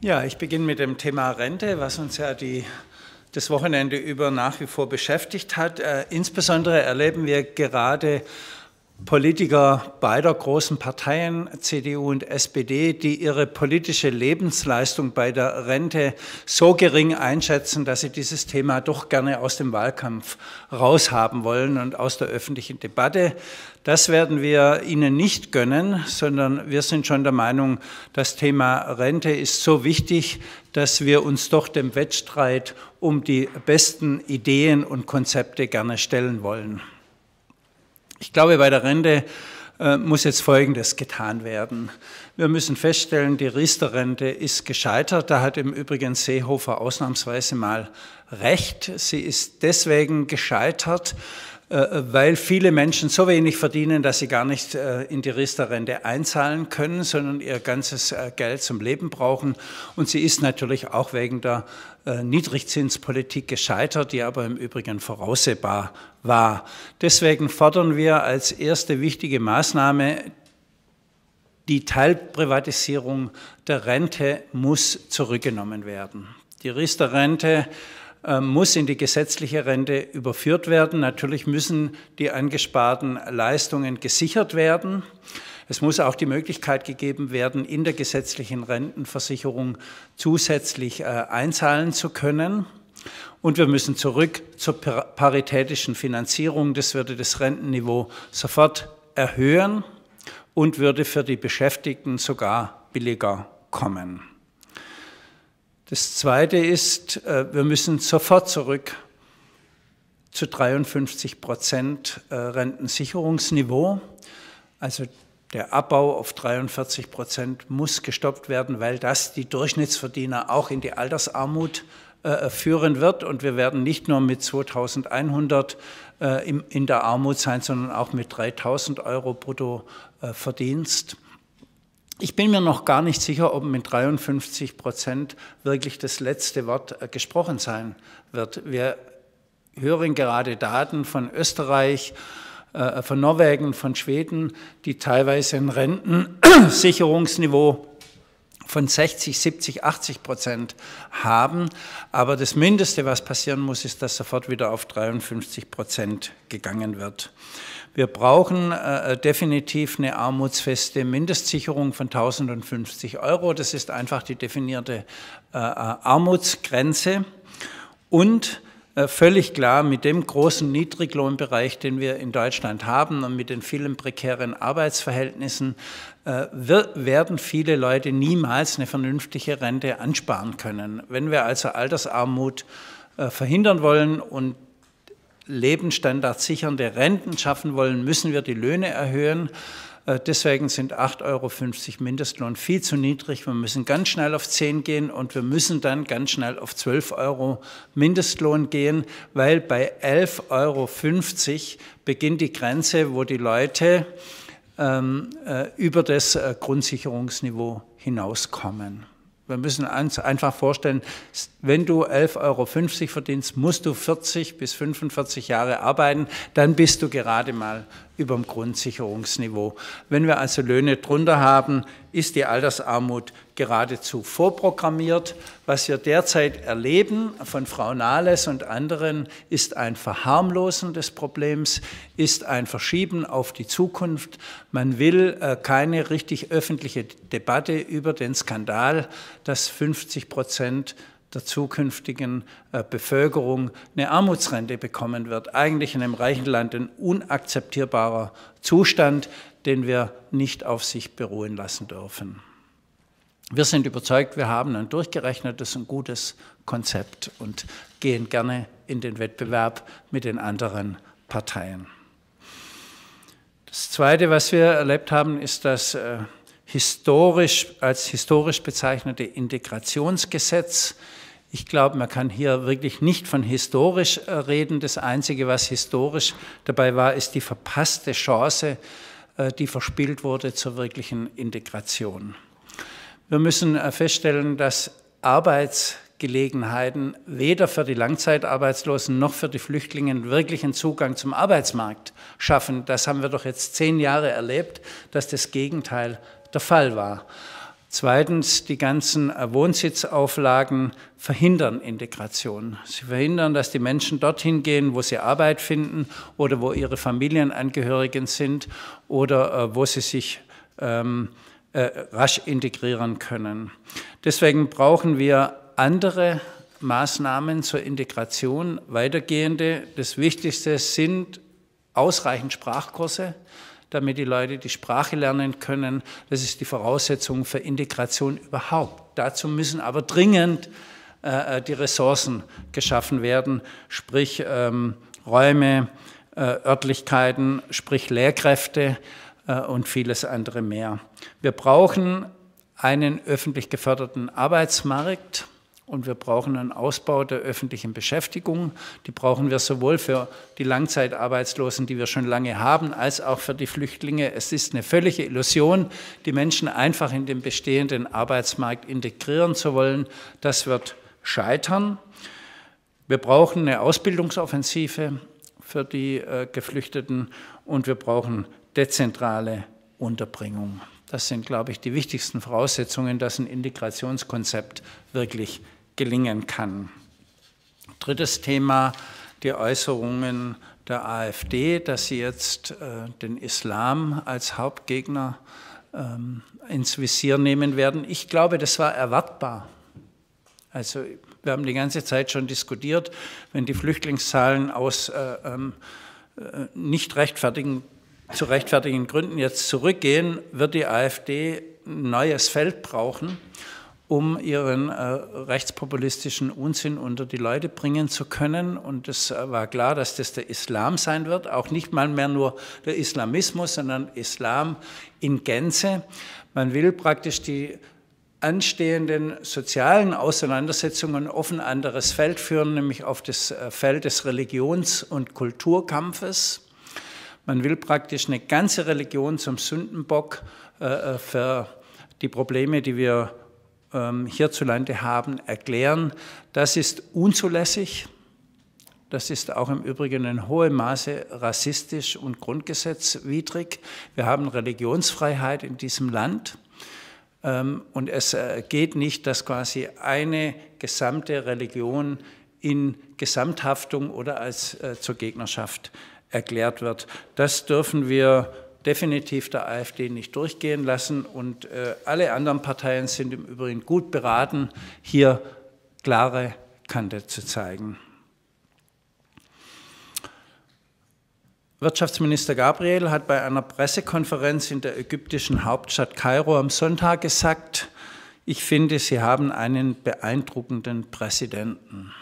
Ja, ich beginne mit dem Thema Rente, was uns ja das Wochenende über nach wie vor beschäftigt hat. Insbesondere erleben wir gerade Politiker beider großen Parteien, CDU und SPD, die ihre politische Lebensleistung bei der Rente so gering einschätzen, dass sie dieses Thema doch gerne aus dem Wahlkampf raushaben wollen und aus der öffentlichen Debatte. Das werden wir Ihnen nicht gönnen, sondern wir sind schon der Meinung, das Thema Rente ist so wichtig, dass wir uns doch dem Wettstreit um die besten Ideen und Konzepte gerne stellen wollen. Ich glaube, bei der Rente muss jetzt Folgendes getan werden. Wir müssen feststellen, die Riester-Rente ist gescheitert. Da hat im Übrigen Seehofer ausnahmsweise mal recht. Sie ist deswegen gescheitert, weil viele Menschen so wenig verdienen, dass sie gar nicht in die Riester-Rente einzahlen können, sondern ihr ganzes Geld zum Leben brauchen. Und sie ist natürlich auch wegen der Niedrigzinspolitik gescheitert, die aber im Übrigen voraussehbar war. Deswegen fordern wir als erste wichtige Maßnahme, die Teilprivatisierung der Rente muss zurückgenommen werden. Die Riester-Rente muss in die gesetzliche Rente überführt werden. Natürlich müssen die angesparten Leistungen gesichert werden. Es muss auch die Möglichkeit gegeben werden, in der gesetzlichen Rentenversicherung zusätzlich einzahlen zu können. Und wir müssen zurück zur paritätischen Finanzierung. Das würde das Rentenniveau sofort erhöhen und würde für die Beschäftigten sogar billiger kommen. Das Zweite ist, wir müssen sofort zurück zu 53% Rentensicherungsniveau. Also der Abbau auf 43% muss gestoppt werden, weil das die Durchschnittsverdiener auch in die Altersarmut führen wird. Und wir werden nicht nur mit 2100 in der Armut sein, sondern auch mit 3000 Euro Bruttoverdienst. Ich bin mir noch gar nicht sicher, ob mit 53% wirklich das letzte Wort gesprochen sein wird. Wir hören gerade Daten von Österreich, von Norwegen, von Schweden, die teilweise ein Rentensicherungsniveau von 60, 70, 80% haben. Aber das Mindeste, was passieren muss, ist, dass sofort wieder auf 53% gegangen wird. Wir brauchen definitiv eine armutsfeste Mindestsicherung von 1050 Euro. Das ist einfach die definierte Armutsgrenze. Und völlig klar, mit dem großen Niedriglohnbereich, den wir in Deutschland haben und mit den vielen prekären Arbeitsverhältnissen, werden viele Leute niemals eine vernünftige Rente ansparen können. Wenn wir also Altersarmut verhindern wollen und Lebensstandard sichernde Renten schaffen wollen, müssen wir die Löhne erhöhen. Deswegen sind 8,50 € Mindestlohn viel zu niedrig. Wir müssen ganz schnell auf 10 gehen und wir müssen dann ganz schnell auf 12 € Mindestlohn gehen, weil bei 11,50 € beginnt die Grenze, wo die Leute über das Grundsicherungsniveau hinauskommen. Wir müssen uns einfach vorstellen, wenn du 11,50 € verdienst, musst du 40 bis 45 Jahre arbeiten, dann bist du gerade mal über dem Grundsicherungsniveau. Wenn wir also Löhne drunter haben, ist die Altersarmut geradezu vorprogrammiert. Was wir derzeit erleben von Frau Nahles und anderen, ist ein Verharmlosen des Problems, ist ein Verschieben auf die Zukunft. Man will keine richtig öffentliche Debatte über den Skandal, dass 50% der zukünftigen Bevölkerung eine Armutsrente bekommen wird. Eigentlich in einem reichen Land ein unakzeptierbarer Zustand, den wir nicht auf sich beruhen lassen dürfen. Wir sind überzeugt, wir haben ein durchgerechnetes und gutes Konzept und gehen gerne in den Wettbewerb mit den anderen Parteien. Das Zweite, was wir erlebt haben, ist, dass als historisch bezeichnete Integrationsgesetz. Ich glaube, man kann hier wirklich nicht von historisch reden. Das Einzige, was historisch dabei war, ist die verpasste Chance, die verspielt wurde zur wirklichen Integration. Wir müssen feststellen, dass Arbeitsgelegenheiten weder für die Langzeitarbeitslosen noch für die Flüchtlinge wirklichen Zugang zum Arbeitsmarkt schaffen. Das haben wir doch jetzt 10 Jahre erlebt, dass das Gegenteil der Fall war. Zweitens, die ganzen Wohnsitzauflagen verhindern Integration. Sie verhindern, dass die Menschen dorthin gehen, wo sie Arbeit finden oder wo ihre Familienangehörigen sind oder wo sie sich rasch integrieren können. Deswegen brauchen wir andere Maßnahmen zur Integration, weitergehende. Das Wichtigste sind ausreichend Sprachkurse, damit die Leute die Sprache lernen können. Das ist die Voraussetzung für Integration überhaupt. Dazu müssen aber dringend die Ressourcen geschaffen werden, sprich Räume, Örtlichkeiten, sprich Lehrkräfte und vieles andere mehr. Wir brauchen einen öffentlich geförderten Arbeitsmarkt und wir brauchen einen Ausbau der öffentlichen Beschäftigung. Die brauchen wir sowohl für die Langzeitarbeitslosen, die wir schon lange haben, als auch für die Flüchtlinge. Es ist eine völlige Illusion, die Menschen einfach in den bestehenden Arbeitsmarkt integrieren zu wollen. Das wird scheitern. Wir brauchen eine Ausbildungsoffensive für die Geflüchteten und wir brauchen dezentrale Unterbringung. Das sind, glaube ich, die wichtigsten Voraussetzungen, dass ein Integrationskonzept wirklich gelingen kann. Drittes Thema, die Äußerungen der AfD, dass sie jetzt den Islam als Hauptgegner ins Visier nehmen werden. Ich glaube, das war erwartbar. Also wir haben die ganze Zeit schon diskutiert, wenn die Flüchtlingszahlen aus zu rechtfertigen Gründen jetzt zurückgehen, wird die AfD ein neues Feld brauchen, um ihren rechtspopulistischen Unsinn unter die Leute bringen zu können. Und es war klar, dass das der Islam sein wird, auch nicht mal mehr nur der Islamismus, sondern Islam in Gänze. Man will praktisch die anstehenden sozialen Auseinandersetzungen auf ein anderes Feld führen, nämlich auf das Feld des Religions- und Kulturkampfes. Man will praktisch eine ganze Religion zum Sündenbock für die Probleme, die wir hierzulande haben, erklären. Das ist unzulässig. Das ist auch im Übrigen in hohem Maße rassistisch und grundgesetzwidrig. Wir haben Religionsfreiheit in diesem Land. Und es geht nicht, dass quasi eine gesamte Religion in Gesamthaftung oder als zur Gegnerschaft erklärt wird. Das dürfen wir definitiv der AfD nicht durchgehen lassen und alle anderen Parteien sind im Übrigen gut beraten, hier klare Kante zu zeigen. Wirtschaftsminister Gabriel hat bei einer Pressekonferenz in der ägyptischen Hauptstadt Kairo am Sonntag gesagt, ich finde, Sie haben einen beeindruckenden Präsidenten.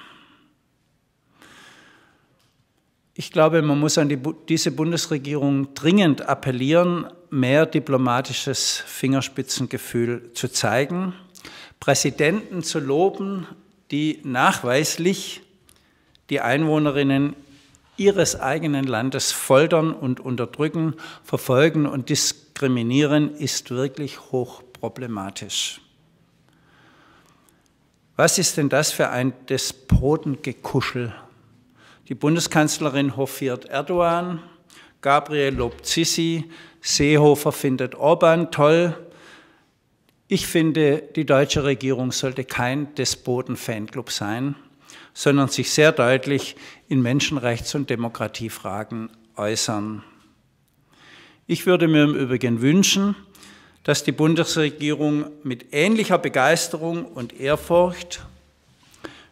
Ich glaube, man muss an diese Bundesregierung dringend appellieren, mehr diplomatisches Fingerspitzengefühl zu zeigen, Präsidenten zu loben, die nachweislich die Einwohnerinnen ihres eigenen Landes foltern und unterdrücken, verfolgen und diskriminieren, ist wirklich hochproblematisch. Was ist denn das für ein Despotengekuschel? Die Bundeskanzlerin hofiert Erdogan, Gabriel lobt Sisi, Seehofer findet Orban toll. Ich finde, die deutsche Regierung sollte kein Despoten-Fanclub sein, sondern sich sehr deutlich in Menschenrechts- und Demokratiefragen äußern. Ich würde mir im Übrigen wünschen, dass die Bundesregierung mit ähnlicher Begeisterung und Ehrfurcht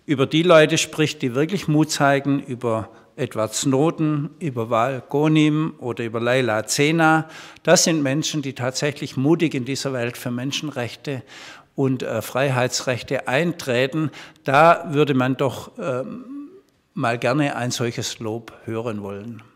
über die Leute spricht, die wirklich Mut zeigen, über Edward Snowden, über Wael Ghonim oder über Leila Zena. Das sind Menschen, die tatsächlich mutig in dieser Welt für Menschenrechte und Freiheitsrechte eintreten. Da würde man doch mal gerne ein solches Lob hören wollen.